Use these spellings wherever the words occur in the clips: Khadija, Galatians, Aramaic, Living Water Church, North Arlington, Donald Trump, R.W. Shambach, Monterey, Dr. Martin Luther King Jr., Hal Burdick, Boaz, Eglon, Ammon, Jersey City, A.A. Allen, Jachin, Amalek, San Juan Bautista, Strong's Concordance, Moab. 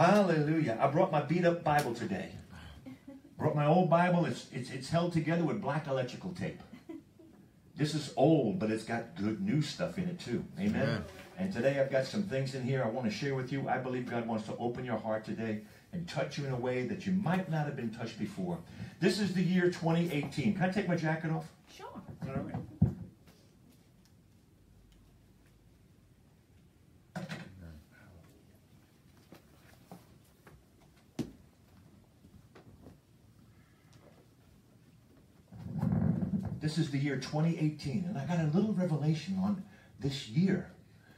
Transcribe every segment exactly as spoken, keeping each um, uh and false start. Hallelujah. I brought my beat-up Bible today. Brought my old Bible. It's, it's, it's held together with black electrical tape. This is old, but it's got good new stuff in it too. Amen? Amen. And today I've got some things in here I want to share with you. I believe God wants to open your heart today and touch you in a way that you might not have been touched before. This is the year twenty eighteen. Can I take my jacket off? Sure. All right. This is the year twenty eighteen, and I got a little revelation on this year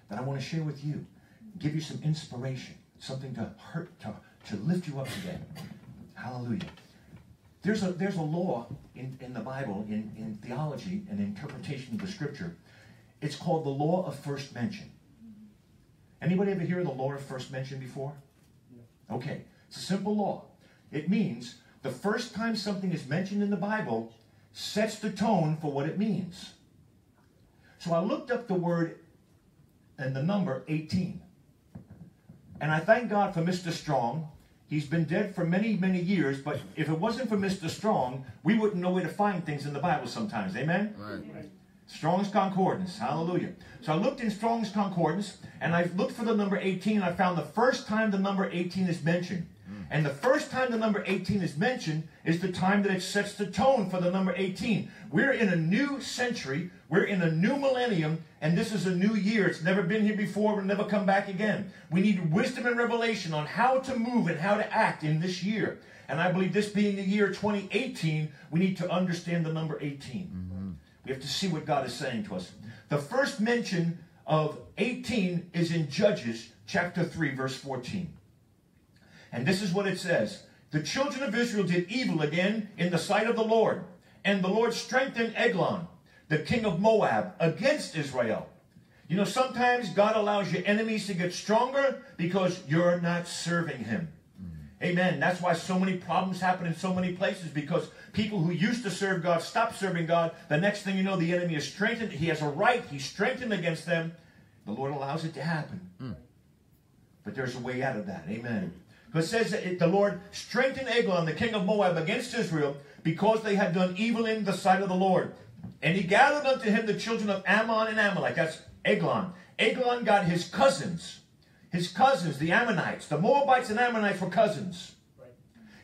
that I want to share with you, give you some inspiration, something to hurt, to, to lift you up today. Hallelujah. There's a, there's a law in, in the Bible, in, in theology and interpretation of the Scripture. It's called the law of first mention. Anybody ever hear of the law of first mention before? Okay. It's a simple law. It means the first time something is mentioned in the Bible sets the tone for what it means. So I looked up the word and the number eighteen. And I thank God for Mister Strong. He's been dead for many, many years, but if it wasn't for Mister Strong, we wouldn't know where to find things in the Bible sometimes. Amen? Right. Right. Strong's Concordance. Hallelujah. So I looked in Strong's Concordance, and I looked for the number eighteen, and I found the first time the number eighteen is mentioned. And the first time the number eighteen is mentioned is the time that it sets the tone for the number eighteen. We're in a new century. We're in a new millennium. And this is a new year. It's never been here before. It'll never come back again. We need wisdom and revelation on how to move and how to act in this year. And I believe this being the year twenty eighteen, we need to understand the number eighteen. Mm-hmm. We have to see what God is saying to us. The first mention of eighteen is in Judges chapter three, verse fourteen. And this is what it says. The children of Israel did evil again in the sight of the Lord. And the Lord strengthened Eglon, the king of Moab, against Israel. You know, sometimes God allows your enemies to get stronger because you're not serving him. Mm-hmm. Amen. That's why so many problems happen in so many places, because people who used to serve God stop serving God. The next thing you know, the enemy is strengthened. He has a right. He's strengthened against them. The Lord allows it to happen. Mm. But there's a way out of that. Amen. But it says that it, the Lord strengthened Eglon, the king of Moab, against Israel, because they had done evil in the sight of the Lord. And he gathered unto him the children of Ammon and Amalek. That's Eglon. Eglon got his cousins. His cousins, the Ammonites. The Moabites and Ammonites were cousins.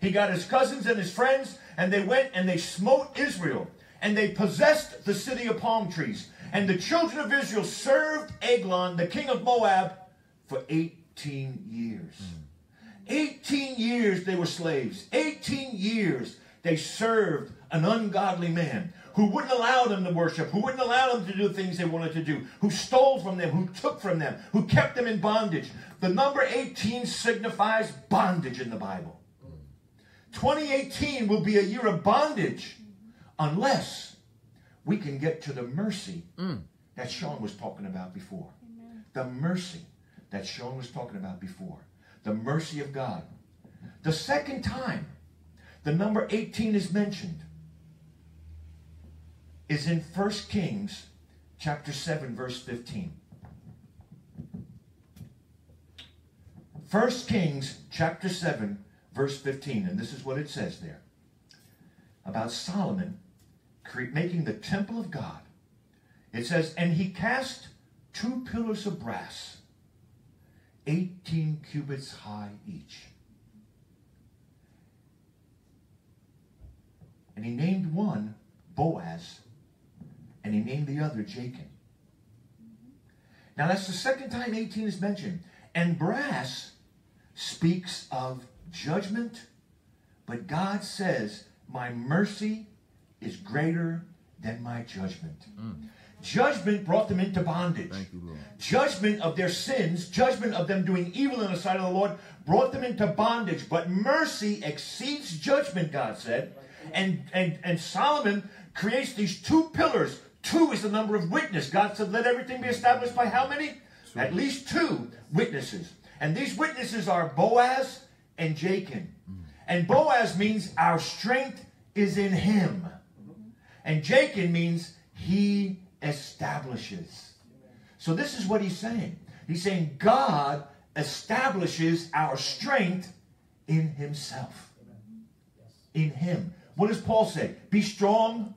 He got his cousins and his friends, and they went and they smote Israel. And they possessed the city of palm trees. And the children of Israel served Eglon, the king of Moab, for eighteen years. Mm. eighteen years they were slaves. eighteen years they served an ungodly man who wouldn't allow them to worship, who wouldn't allow them to do the things they wanted to do, who stole from them, who took from them, who kept them in bondage. The number eighteen signifies bondage in the Bible. twenty eighteen will be a year of bondage unless we can get to the mercy mm. that Sean was talking about before. Amen. The mercy that Sean was talking about before. The mercy of God. The second time the number eighteen is mentioned is in First Kings chapter seven, verse fifteen. First Kings chapter seven, verse fifteen. And this is what it says there about Solomon making the temple of God. It says, and he cast two pillars of brass, eighteen cubits high each. And he named one Boaz, and he named the other Jachin. Now that's the second time eighteen is mentioned. And brass speaks of judgment, but God says, my mercy is greater than my judgment. Mm. Judgment brought them into bondage. Thank you, Lord. Judgment of their sins, judgment of them doing evil in the sight of the Lord, brought them into bondage. But mercy exceeds judgment, God said. And, and, and Solomon creates these two pillars. Two is the number of witnesses. God said, let everything be established by how many? Sure. At least two witnesses. And these witnesses are Boaz and Jachin. Mm. And Boaz means our strength is in him. And Jachin means he establishes. So this is what he's saying. He's saying God establishes our strength in himself. In him. What does Paul say? Be strong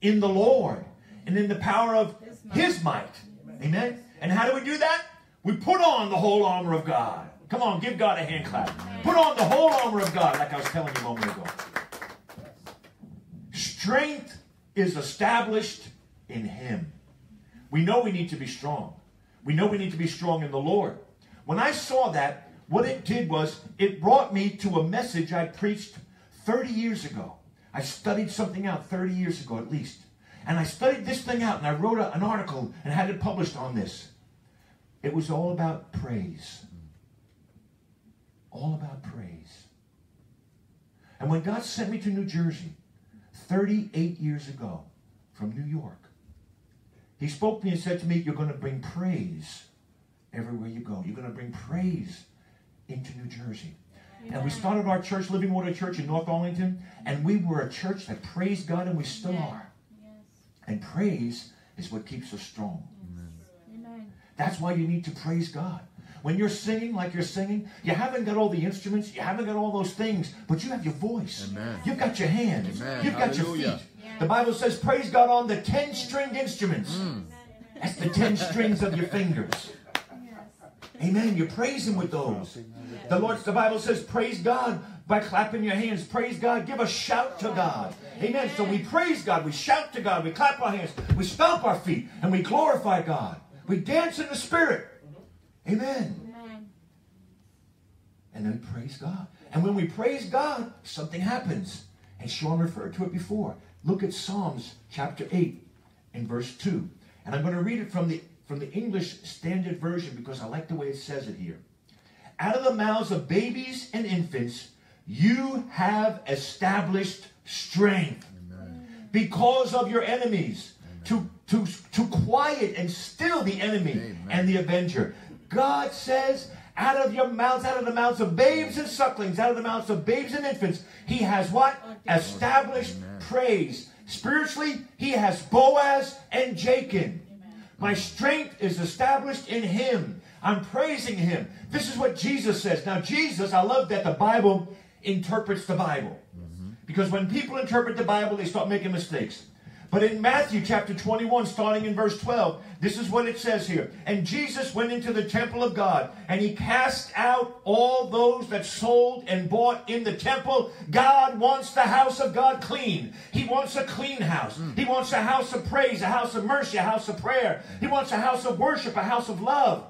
in the Lord and in the power of his might. His might. Amen? And how do we do that? We put on the whole armor of God. Come on, give God a hand clap. Put on the whole armor of God, like I was telling you a moment ago. Strength is established in him. We know we need to be strong. We know we need to be strong in the Lord. When I saw that, what it did was it brought me to a message I preached thirty years ago. I studied something out thirty years ago at least. And I studied this thing out, and I wrote a, an article and had it published on this. It was all about praise. All about praise. And when God sent me to New Jersey thirty-eight years ago from New York, he spoke to me and said to me, you're going to bring praise everywhere you go. You're going to bring praise into New Jersey. Amen. And we started our church, Living Water Church in North Arlington, and we were a church that praised God, and we still Amen. Are. Yes. And praise is what keeps us strong. Amen. That's why you need to praise God. When you're singing like you're singing, you haven't got all the instruments, you haven't got all those things, but you have your voice. Amen. You've got your hands. Amen. You've got Hallelujah. Your feet. Yeah. The Bible says, praise God on the ten-stringed instruments. Mm. That's the ten strings of your fingers. Yes. Amen. You praise him with those. Yes. The Lord, the Bible says, praise God by clapping your hands. Praise God. Give a shout to God. Amen. Amen. So we praise God. We shout to God. We clap our hands. We stomp our feet. And we glorify God. We dance in the Spirit. Amen. Amen. And then we praise God. And when we praise God, something happens. And Sean referred to it before. Look at Psalms chapter eight and verse two. And I'm going to read it from the, from the English Standard Version because I like the way it says it here. Out of the mouths of babies and infants, you have established strength. Amen. Because of your enemies, to, to, to quiet and still the enemy Amen. And the avenger. God says, out of your mouths, out of the mouths of babes and sucklings, out of the mouths of babes and infants, he has what? Established Amen. Praise. Spiritually, he has Boaz and Jachin. Amen. My strength is established in him. I'm praising him. This is what Jesus says. Now, Jesus, I love that the Bible interprets the Bible. Mm-hmm. Because when people interpret the Bible, they start making mistakes. But in Matthew chapter twenty-one, starting in verse twelve, this is what it says here. And Jesus went into the temple of God, and he cast out all those that sold and bought in the temple. God wants the house of God clean. He wants a clean house. Mm. He wants a house of praise, a house of mercy, a house of prayer. He wants a house of worship, a house of love.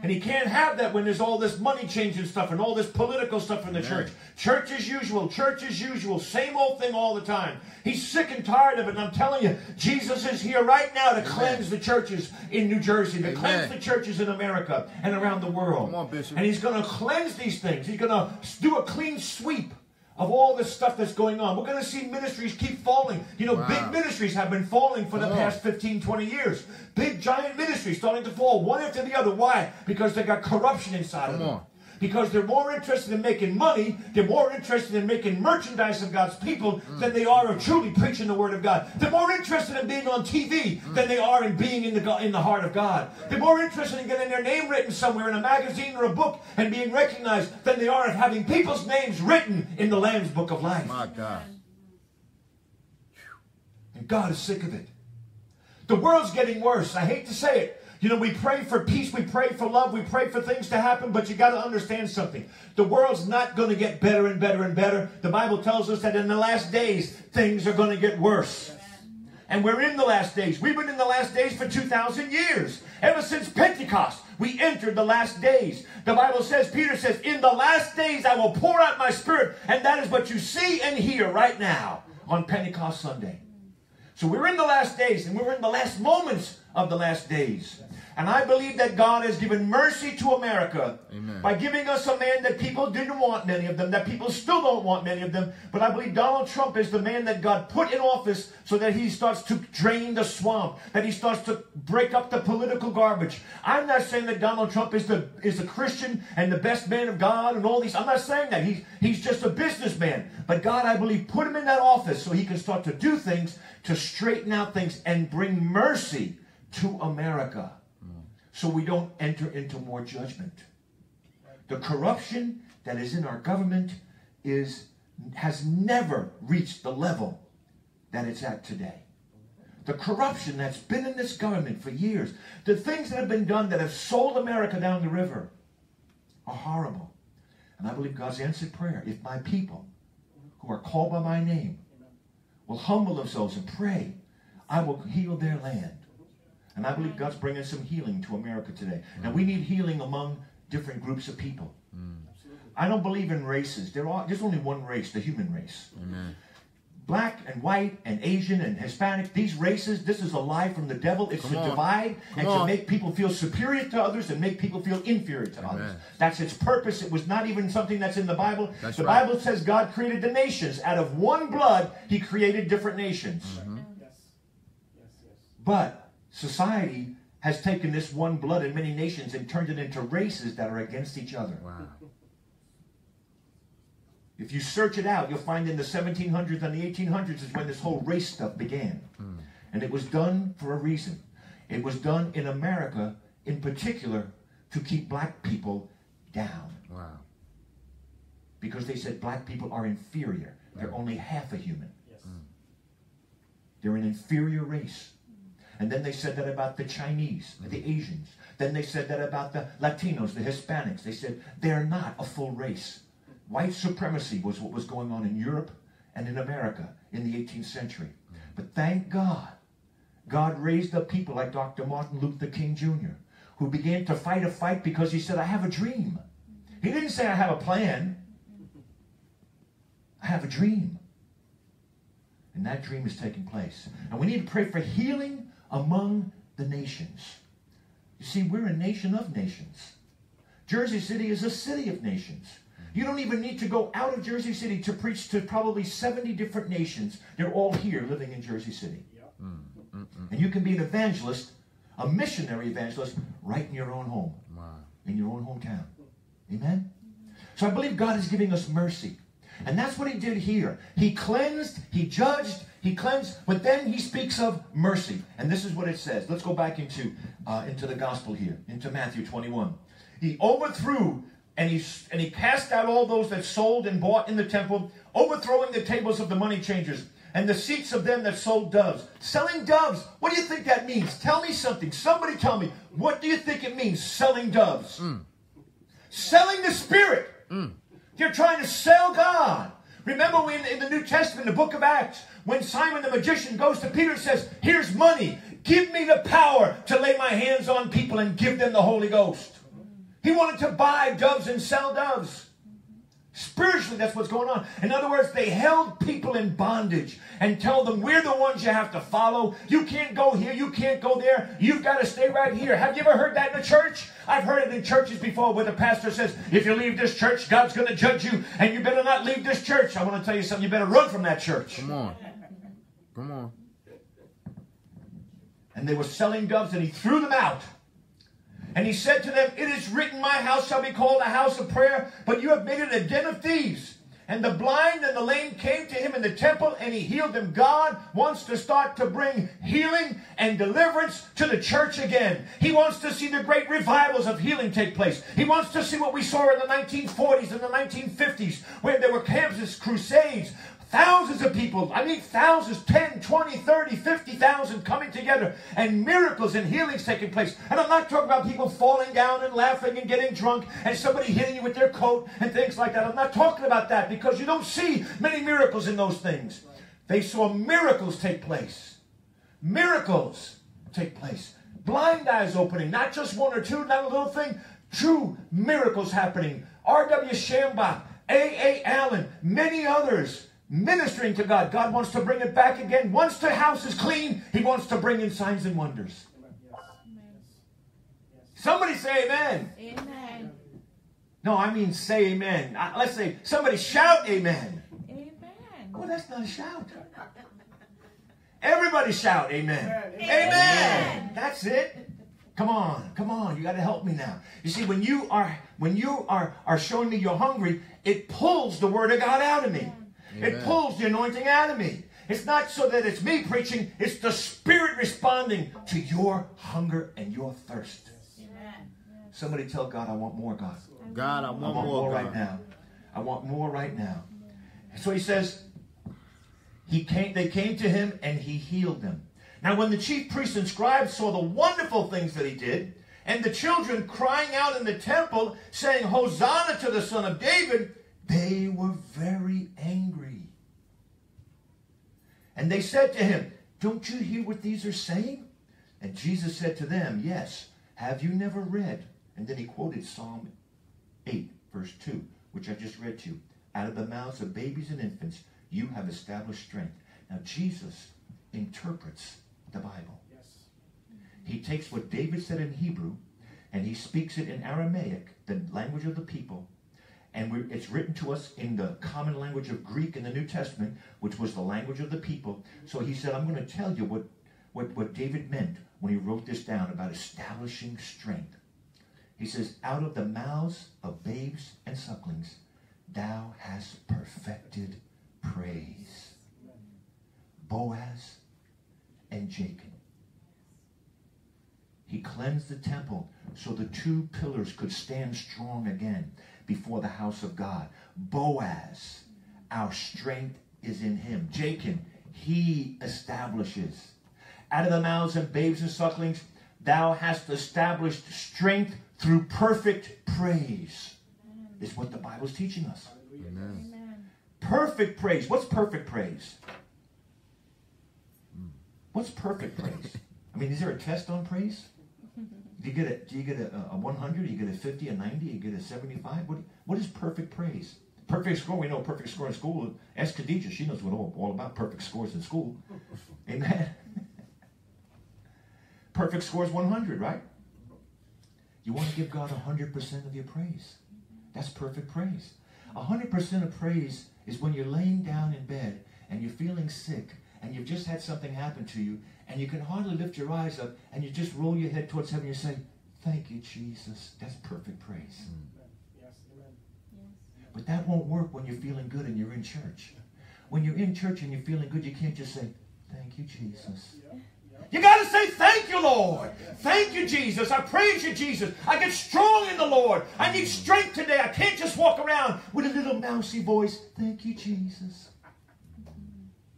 And he can't have that when there's all this money changing stuff and all this political stuff in the Amen. Church. Church as usual, church as usual, same old thing all the time. He's sick and tired of it, and I'm telling you, Jesus is here right now to Amen. Cleanse the churches in New Jersey, to Amen. Cleanse the churches in America and around the world. Come on, Bishop. And he's going to cleanse these things. He's going to do a clean sweep of all this stuff that's going on. We're going to see ministries keep falling. You know, wow. big ministries have been falling for the oh. past fifteen, twenty years. Big, giant ministries starting to fall one after the other. Why? Because they got corruption inside Come of them. On. Because they're more interested in making money, they're more interested in making merchandise of God's people mm. than they are of truly preaching the Word of God. They're more interested in being on T V mm. than they are in being in the, in the heart of God. They're more interested in getting their name written somewhere in a magazine or a book and being recognized than they are in having people's names written in the Lamb's Book of Life. My God. And God is sick of it. The world's getting worse. I hate to say it. You know, we pray for peace, we pray for love, we pray for things to happen, but you got to understand something. The world's not going to get better and better and better. The Bible tells us that in the last days, things are going to get worse. And we're in the last days. We've been in the last days for two thousand years. Ever since Pentecost, we entered the last days. The Bible says, Peter says, in the last days I will pour out my Spirit. And that is what you see and hear right now on Pentecost Sunday. So we're in the last days, and we're in the last moments of the last days. And I believe that God has given mercy to America Amen. By giving us a man that people didn't want many of them, that people still don't want many of them. But I believe Donald Trump is the man that God put in office so that he starts to drain the swamp, that he starts to break up the political garbage. I'm not saying that Donald Trump is the is a Christian and the best man of God and all these. I'm not saying that. He's, he's just a businessman. But God, I believe, put him in that office so he can start to do things, to straighten out things and bring mercy to America. So we don't enter into more judgment. The corruption that is in our government is has never reached the level that it's at today. The corruption that's been in this government for years, the things that have been done that have sold America down the river are horrible. And I believe God's answered prayer. If my people, who are called by my name, will humble themselves and pray, I will heal their land. And I believe God's bringing some healing to America today. Now, we need healing among different groups of people. Mm. I don't believe in races. There are, there's only one race, the human race. Amen. Black and white and Asian and Hispanic, these races, this is a lie from the devil. It's Come to on. divide Come and on. to make people feel superior to others and make people feel inferior to Amen. others. That's its purpose. It was not even something that's in the Bible. That's the right. Bible says God created the nations. Out of one blood, he created different nations. Mm-hmm. yes. Yes, yes. But society has taken this one blood in many nations and turned it into races that are against each other. Wow. If you search it out, you'll find in the seventeen hundreds and the eighteen hundreds is when this whole race stuff began. Mm. And it was done for a reason. It was done in America, in particular, to keep black people down. Wow. Because they said black people are inferior. Right. They're only half a human. Yes. Mm. They're an inferior race. And then they said that about the Chinese, mm. the Asians. Then they said that about the Latinos, the Hispanics. They said they're not a full race. White supremacy was what was going on in Europe and in America in the eighteenth century. But thank God, God raised up people like Doctor Martin Luther King Junior, who began to fight a fight because he said, I have a dream. He didn't say, I have a plan. I have a dream. And that dream is taking place. And we need to pray for healing among the nations. You see, we're a nation of nations. Jersey City is a city of nations. You don't even need to go out of Jersey City to preach to probably seventy different nations. They're all here living in Jersey City. Yep. Mm, mm, mm. And you can be an evangelist, a missionary evangelist, right in your own home, wow. in your own hometown. Amen? So I believe God is giving us mercy. And that's what he did here. He cleansed, he judged, he cleansed, but then he speaks of mercy. And this is what it says. Let's go back into, uh, into the gospel here, into Matthew twenty-one. He overthrew And he, and he cast out all those that sold and bought in the temple, overthrowing the tables of the money changers and the seats of them that sold doves. Selling doves. What do you think that means? Tell me something. Somebody tell me. What do you think it means, selling doves? Mm. Selling the Spirit. Mm. You're trying to sell God. Remember when in the New Testament, the book of Acts, when Simon the magician goes to Peter and says, here's money. Give me the power to lay my hands on people and give them the Holy Ghost. He wanted to buy doves and sell doves. Spiritually, that's what's going on. In other words, they held people in bondage and tell them, we're the ones you have to follow. You can't go here. You can't go there. You've got to stay right here. Have you ever heard that in a church? I've heard it in churches before where the pastor says, if you leave this church, God's going to judge you, and you better not leave this church. I want to tell you something. You better run from that church. Come on. Come on. And they were selling doves, and he threw them out. And he said to them, it is written, my house shall be called a house of prayer, but you have made it a den of thieves. And the blind and the lame came to him in the temple, and he healed them. God wants to start to bring healing and deliverance to the church again. He wants to see the great revivals of healing take place. He wants to see what we saw in the nineteen forties and the nineteen fifties, where there were camps, crusades, thousands of people, I mean thousands, ten, twenty, thirty, fifty thousand coming together, and miracles and healings taking place. And I'm not talking about people falling down and laughing and getting drunk and somebody hitting you with their coat and things like that. I'm not talking about that, because you don't see many miracles in those things. They saw miracles take place. Miracles take place. Blind eyes opening, not just one or two, not a little thing. True miracles happening. R W Shambach, A A Allen, many others. Ministering to God. God wants to bring it back again. Once the house is clean, he wants to bring in signs and wonders. Somebody say amen. Amen. No, I mean say amen. I, let's say, somebody shout amen. Amen. Oh, that's not a shout. Everybody shout amen. Amen. Amen. Amen. That's it. Come on, come on. You got to help me now. You see, when you are when you are are showing me you're hungry, it pulls the word of God out of me. Yeah. Amen. It pulls the anointing out of me. It's not so that it's me preaching. It's the Spirit responding to your hunger and your thirst. Amen. Somebody tell God, I want more, God. God, I want, I want more, more right now. I want more right now. And so he says, he came, they came to him and he healed them. Now when the chief priests and scribes saw the wonderful things that he did, and the children crying out in the temple, saying, Hosanna to the Son of David, they were very angry. And they said to him, don't you hear what these are saying? And Jesus said to them, yes, have you never read? And then he quoted Psalm eight, verse two, which I just read to you. Out of the mouths of babies and infants, you have established strength. Now Jesus interprets the Bible. Yes. He takes what David said in Hebrew, and he speaks it in Aramaic, the language of the people. And we're, it's written to us in the common language of Greek in the New Testament, which was the language of the people. So he said, I'm going to tell you what, what, what David meant when he wrote this down about establishing strength. He says, out of the mouths of babes and sucklings, thou hast perfected praise. Boaz and Jachin. He cleansed the temple so the two pillars could stand strong again before the house of God. Boaz, our strength is in him. Jachin, he establishes. Out of the mouths of babes and sucklings, thou hast established strength through perfect praise. Amen. Is what the Bible's teaching us. Amen. Amen. Perfect praise. What's perfect praise? What's perfect praise? I mean, is there a test on praise? Do you get a do you get a, a one hundred? Do you get a fifty? A ninety? You get a seventy-five? What what is perfect praise? Perfect score. We know perfect score in school. Ask Khadija. She knows what all, all about perfect scores in school. Amen. Perfect score is one hundred, right? You want to give God one hundred percent of your praise. That's perfect praise. one hundred percent of praise is when you're laying down in bed and you're feeling sick and you've just had something happen to you and you can hardly lift your eyes up and you just roll your head towards heaven and you say, thank you, Jesus. That's perfect praise. Yes, amen. But that won't work when you're feeling good and you're in church. When you're in church and you're feeling good, you can't just say, thank you, Jesus. Yeah. You got to say, thank you, Lord. Thank you, Jesus. I praise you, Jesus. I get strong in the Lord. I need strength today. I can't just walk around with a little mousy voice. Thank you, Jesus.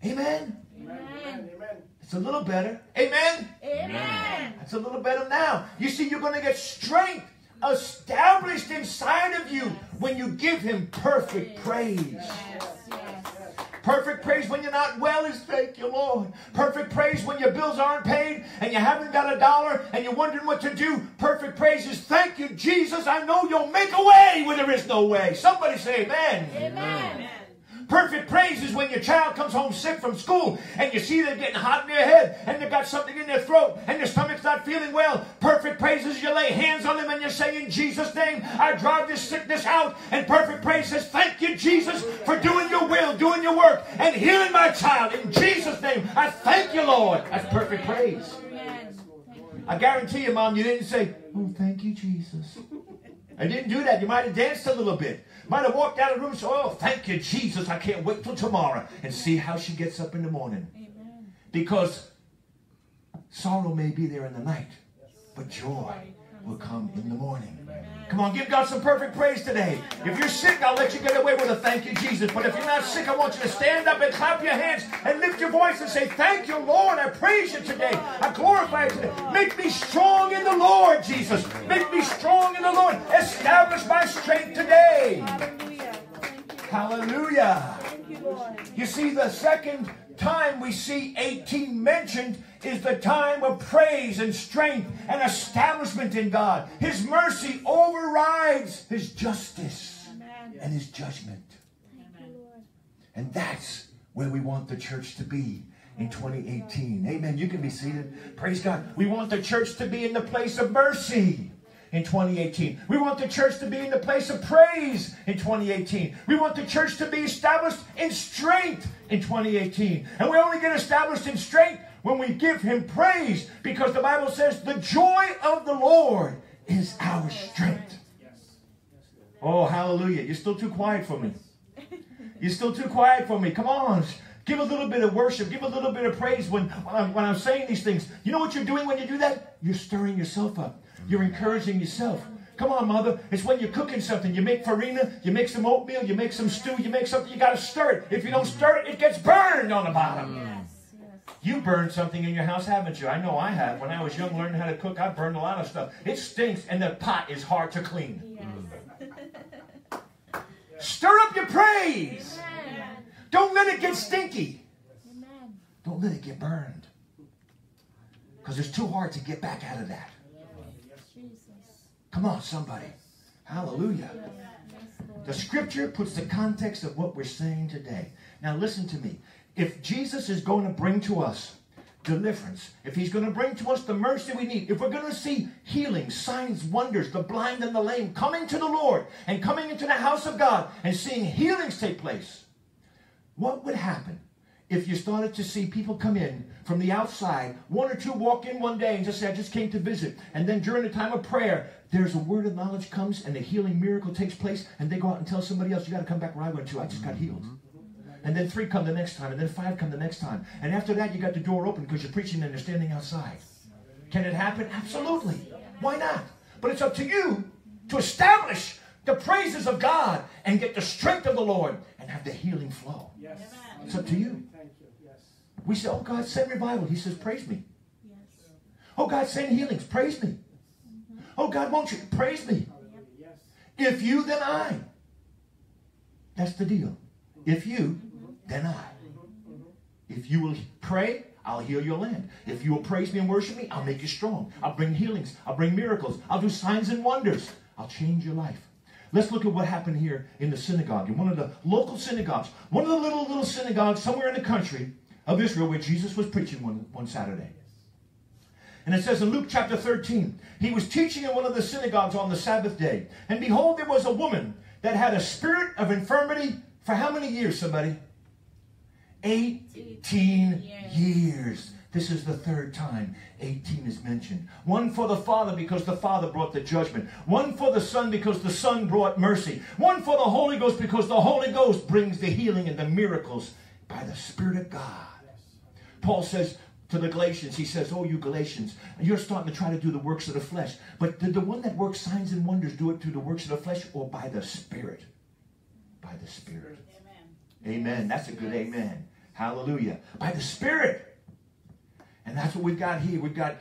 Amen? Amen. It's a little better. Amen? Amen. It's a little better now. You see, you're going to get strength established inside of you when you give him perfect praise. Perfect praise when you're not well is thank you, Lord. Perfect praise when your bills aren't paid and you haven't got a dollar and you're wondering what to do. Perfect praise is thank you, Jesus. I know you'll make a way where there is no way. Somebody say amen. Amen. Perfect praise is when your child comes home sick from school and you see they're getting hot in their head and they've got something in their throat and their stomach's not feeling well. Perfect praise is you lay hands on them and you say, in Jesus' name, I drive this sickness out. And perfect praise says, thank you, Jesus, for doing your will, doing your work, and healing my child. In Jesus' name, I thank you, Lord. That's perfect praise. I guarantee you, Mom, you didn't say, oh, thank you, Jesus. I didn't do that. You might have danced a little bit. Might have walked out of the room and said, oh, thank you, Jesus. I can't wait till tomorrow and see how she gets up in the morning. Amen. Because sorrow may be there in the night, but joy will come in the morning. Amen. Come on, give God some perfect praise today. If you're sick, I'll let you get away with a thank you, Jesus. But if you're not sick, I want you to stand up and clap your hands and lift your voice and say, thank you, Lord. I praise you today. I glorify you today. Make me strong in the Lord, Jesus. Make me strong in the Lord. Establish my strength today. Hallelujah. You see, the second time we see eighteen mentioned is the time of praise and strength and establishment in God. His mercy overrides his justice Amen. And his judgment. Amen. And that's where we want the church to be in twenty eighteen. Amen. You can be seated. Praise God. We want the church to be in the place of mercy in twenty eighteen. We want the church to be in the place of praise in twenty eighteen. We want the church to be established in strength in twenty eighteen. And we only get established in strength when we give him praise, because the Bible says the joy of the Lord is our strength. Oh, hallelujah. You're still too quiet for me. You're still too quiet for me. Come on. Give a little bit of worship. Give a little bit of praise when, when, I'm, when I'm saying these things. You know what you're doing when you do that? You're stirring yourself up. You're encouraging yourself. Come on, mother. It's when you're cooking something. You make farina, you make some oatmeal, you make some stew, you make something. You got to stir it. If you don't stir it, it gets burned on the bottom. Yes, yes. You burned something in your house, haven't you? I know I have. When I was young, learning how to cook, I burned a lot of stuff. It stinks, and the pot is hard to clean. Yes. Stir up your praise. Amen. Don't let it get stinky. Amen. Don't let it get burned. Because it's too hard to get back out of that. Come on, somebody. Hallelujah. The scripture puts the context of what we're saying today. Now listen to me. If Jesus is going to bring to us deliverance, if he's going to bring to us the mercy we need, if we're going to see healing, signs, wonders, the blind and the lame coming to the Lord and coming into the house of God and seeing healings take place, what would happen if you started to see people come in from the outside, one or two walk in one day and just say, I just came to visit. And then during the time of prayer, there's a word of knowledge comes and the healing miracle takes place. And they go out and tell somebody else, you got to come back where I went to. I just got healed. And then three come the next time. And then five come the next time. And after that, you got the door open because you're preaching and they're standing outside. Can it happen? Absolutely. Why not? But it's up to you to establish the praises of God and get the strength of the Lord and have the healing flow. Yes. It's up to you. We say, oh, God, send revival. He says, praise me. Yes. Oh, God, send healings. Praise me. Mm-hmm. Oh, God, won't you? Praise me. Yep. If you, then I. That's the deal. If you, mm-hmm. then I. Mm-hmm. If you will pray, I'll heal your land. If you will praise me and worship me, I'll make you strong. I'll bring healings. I'll bring miracles. I'll do signs and wonders. I'll change your life. Let's look at what happened here in the synagogue, in one of the local synagogues, one of the little, little synagogues somewhere in the country of Israel where Jesus was preaching one, one Saturday. And it says in Luke chapter thirteen, he was teaching in one of the synagogues on the Sabbath day. And behold, there was a woman that had a spirit of infirmity for how many years, somebody? eighteen years. This is the third time eighteen is mentioned. One for the Father because the Father brought the judgment. One for the Son because the Son brought mercy. One for the Holy Ghost because the Holy Ghost brings the healing and the miracles by the Spirit of God. Paul says to the Galatians, he says, oh, you Galatians, you're starting to try to do the works of the flesh. But did the one that works signs and wonders do it through the works of the flesh or by the Spirit? By the Spirit. Amen. Amen. That's a good amen. Hallelujah. By the Spirit. And that's what we've got here. We've got,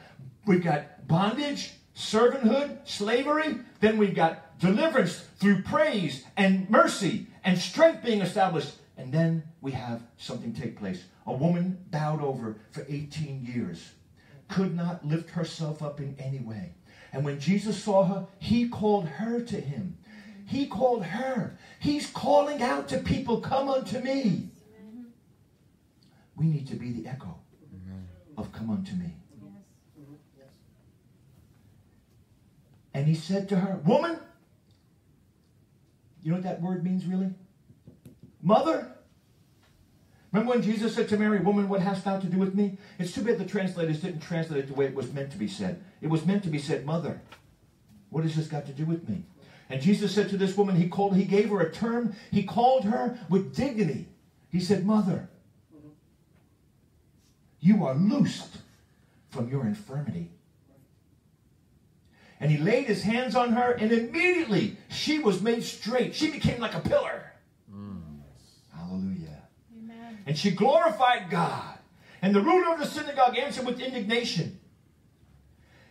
we've got bondage, servanthood, slavery. Then we've got deliverance through praise and mercy and strength being established. And then we have something take place. A woman bowed over for eighteen years, could not lift herself up in any way. And when Jesus saw her, he called her to him. He called her. He's calling out to people, come unto me. We need to be the echo of come unto me. And he said to her, woman, you know what that word means really? Mother, remember when Jesus said to Mary, woman, what hast thou to do with me? It's too bad the translators didn't translate it the way it was meant to be said. It was meant to be said, mother, what has this got to do with me? And Jesus said to this woman, he called, he gave her a term. He called her with dignity. He said, mother, you are loosed from your infirmity. And he laid his hands on her, and immediately she was made straight. She became like a pillar. Hallelujah. Amen. And she glorified God. And the ruler of the synagogue answered with indignation,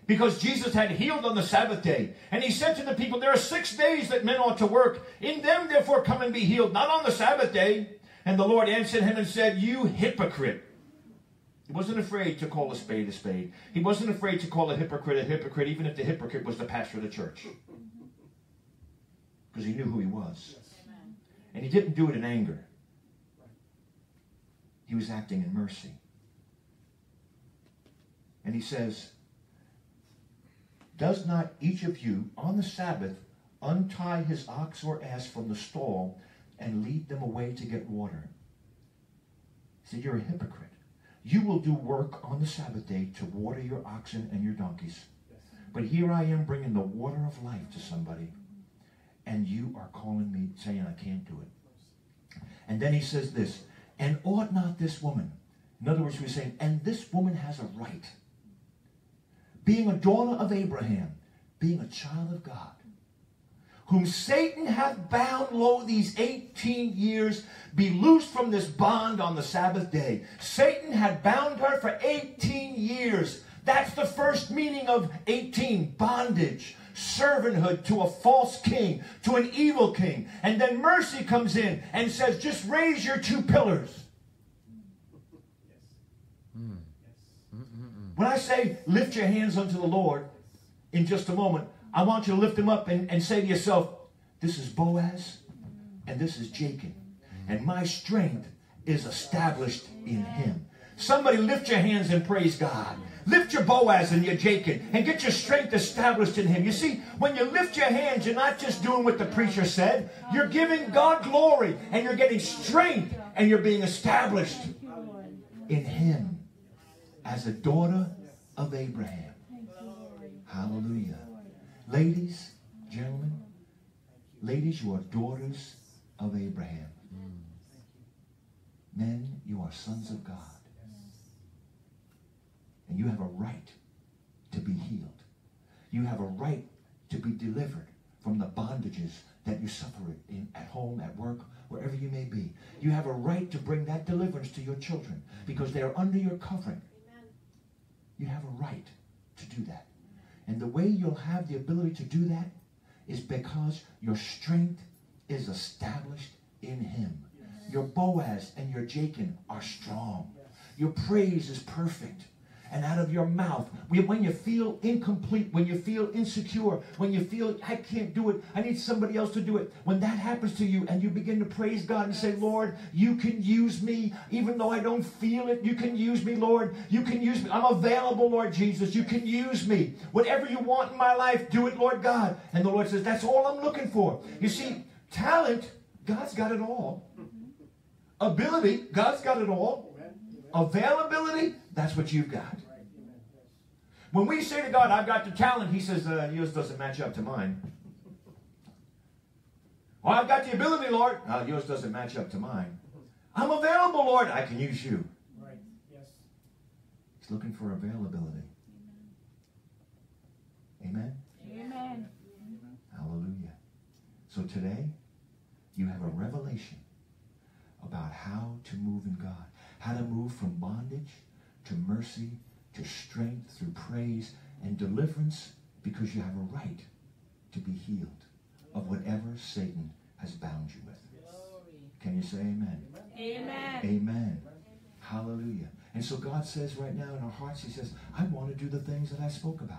because Jesus had healed on the Sabbath day. And he said to the people, there are six days that men ought to work. In them, therefore, come and be healed, not on the Sabbath day. And the Lord answered him and said, you hypocrite. He wasn't afraid to call a spade a spade. He wasn't afraid to call a hypocrite a hypocrite, even if the hypocrite was the pastor of the church. Because he knew who he was. Amen. And he didn't do it in anger. He was acting in mercy. And he says, does not each of you on the Sabbath untie his ox or ass from the stall and lead them away to get water? He said, you're a hypocrite. You will do work on the Sabbath day to water your oxen and your donkeys. But here I am bringing the water of life to somebody, and you are calling me saying I can't do it. And then he says this, and ought not this woman, in other words, we're saying, and this woman has a right, being a daughter of Abraham, being a child of God, whom Satan hath bound, lo, these eighteen years, be loosed from this bond on the Sabbath day. Satan had bound her for eighteen years. That's the first meaning of eighteen, bondage, servanthood to a false king, to an evil king. And then mercy comes in and says, just raise your two pillars. When I say lift your hands unto the Lord in just a moment, I want you to lift them up and, and say to yourself, this is Boaz and this is Jachin, and my strength is established in him. Somebody lift your hands and praise God. Lift your Boaz and your Jachin and get your strength established in him. You see, when you lift your hands, you're not just doing what the preacher said. You're giving God glory and you're getting strength and you're being established in him. As a daughter of Abraham. Hallelujah. Ladies, gentlemen, ladies, you are daughters of Abraham. Men, you are sons of God. And you have a right to be healed. You have a right to be delivered from the bondages that you suffer in, at home, at work, wherever you may be. You have a right to bring that deliverance to your children because they are under your covering. You have a right to do that. And the way you'll have the ability to do that is because your strength is established in him. Yes. Your Boaz and your Jachin are strong. Yes. Your praise is perfect. And out of your mouth, when you feel incomplete, when you feel insecure, when you feel, I can't do it, I need somebody else to do it. When that happens to you and you begin to praise God and say, Lord, you can use me. Even though I don't feel it, you can use me, Lord. You can use me. I'm available, Lord Jesus. You can use me. Whatever you want in my life, do it, Lord God. And the Lord says, that's all I'm looking for. You see, talent, God's got it all. Ability, God's got it all. Availability, that's what you've got. When we say to God, I've got the talent, he says, uh, yours doesn't match up to mine. Well, I've got the ability, Lord. Uh, yours doesn't match up to mine. I'm available, Lord. I can use you. Right. Yes. He's looking for availability. Amen? Amen. Amen. Hallelujah. So today, you have a revelation about how to move in God. How to move from bondage to mercy to strength through praise and deliverance, because you have a right to be healed of whatever Satan has bound you with. Can you say amen? Amen. Amen. Hallelujah. And so God says right now in our hearts, he says, I want to do the things that I spoke about.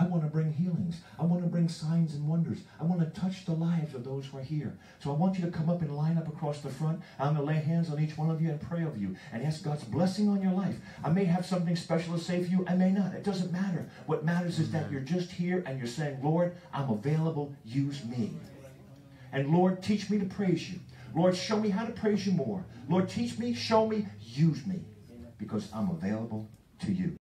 I want to bring healings. I want to bring signs and wonders. I want to touch the lives of those who are here. So I want you to come up and line up across the front. I'm going to lay hands on each one of you and pray over you and ask God's blessing on your life. I may have something special to say for you. I may not. It doesn't matter. What matters is that you're just here and you're saying, Lord, I'm available. Use me. And Lord, teach me to praise you. Lord, show me how to praise you more. Lord, teach me, show me, use me, because I'm available to you.